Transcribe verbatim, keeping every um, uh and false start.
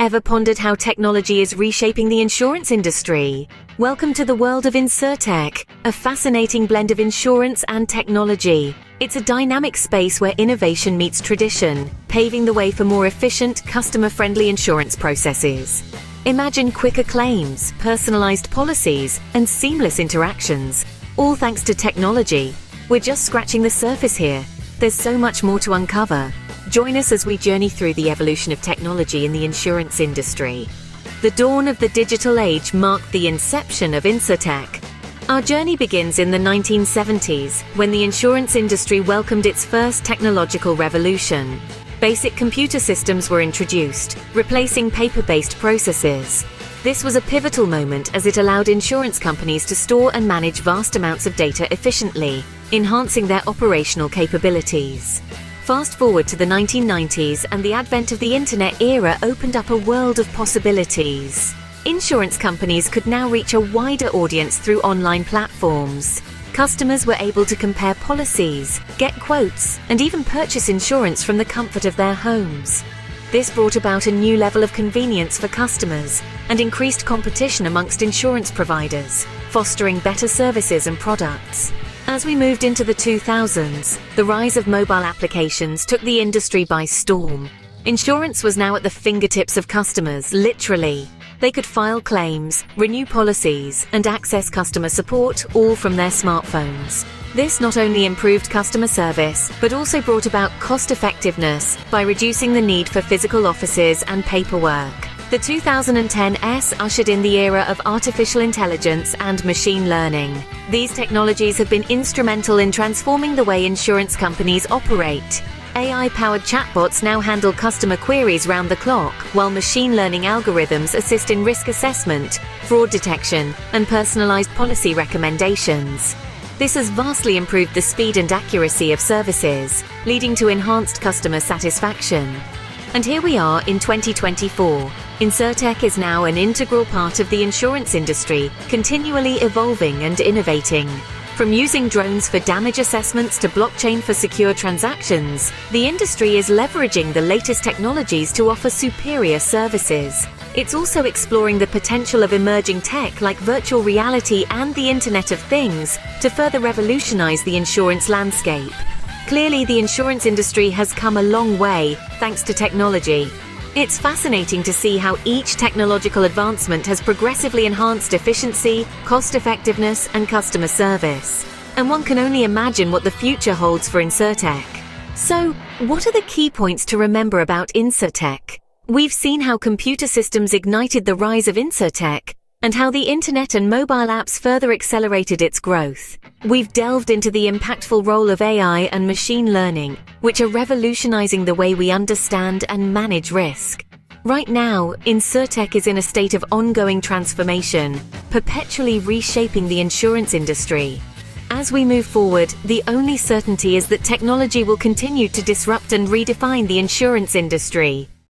Ever pondered how technology is reshaping the insurance industry? Welcome to the world of InsurTech, a fascinating blend of insurance and technology. It's a dynamic space where innovation meets tradition, paving the way for more efficient, customer-friendly insurance processes. Imagine quicker claims, personalized policies, and seamless interactions, all thanks to technology. We're just scratching the surface here. There's so much more to uncover. Join us as we journey through the evolution of technology in the insurance industry. The dawn of the digital age marked the inception of InsurTech. Our journey begins in the nineteen seventies, when the insurance industry welcomed its first technological revolution. Basic computer systems were introduced, replacing paper-based processes. This was a pivotal moment as it allowed insurance companies to store and manage vast amounts of data efficiently, enhancing their operational capabilities. Fast forward to the nineteen nineties and the advent of the internet era opened up a world of possibilities. Insurance companies could now reach a wider audience through online platforms. Customers were able to compare policies, get quotes, and even purchase insurance from the comfort of their homes. This brought about a new level of convenience for customers and increased competition amongst insurance providers, fostering better services and products. As we moved into the two thousands, the rise of mobile applications took the industry by storm. Insurance was now at the fingertips of customers, literally. They could file claims, renew policies, and access customer support, all from their smartphones. This not only improved customer service, but also brought about cost-effectiveness by reducing the need for physical offices and paperwork. The two thousand ten ushered in the era of artificial intelligence and machine learning. These technologies have been instrumental in transforming the way insurance companies operate. A I-powered chatbots now handle customer queries round the clock, while machine learning algorithms assist in risk assessment, fraud detection, and personalized policy recommendations. This has vastly improved the speed and accuracy of services, leading to enhanced customer satisfaction. And here we are in twenty twenty-four. InsurTech is now an integral part of the insurance industry, continually evolving and innovating. From using drones for damage assessments to blockchain for secure transactions, the industry is leveraging the latest technologies to offer superior services. It's also exploring the potential of emerging tech like virtual reality and the Internet of Things to further revolutionize the insurance landscape. Clearly, the insurance industry has come a long way thanks to technology. It's fascinating to see how each technological advancement has progressively enhanced efficiency, cost-effectiveness, and customer service. And one can only imagine what the future holds for InsurTech. So, what are the key points to remember about InsurTech? We've seen how computer systems ignited the rise of InsurTech, and how the internet and mobile apps further accelerated its growth. We've delved into the impactful role of A I and machine learning, which are revolutionizing the way we understand and manage risk. Right now, InsurTech is in a state of ongoing transformation, perpetually reshaping the insurance industry. As we move forward, the only certainty is that technology will continue to disrupt and redefine the insurance industry.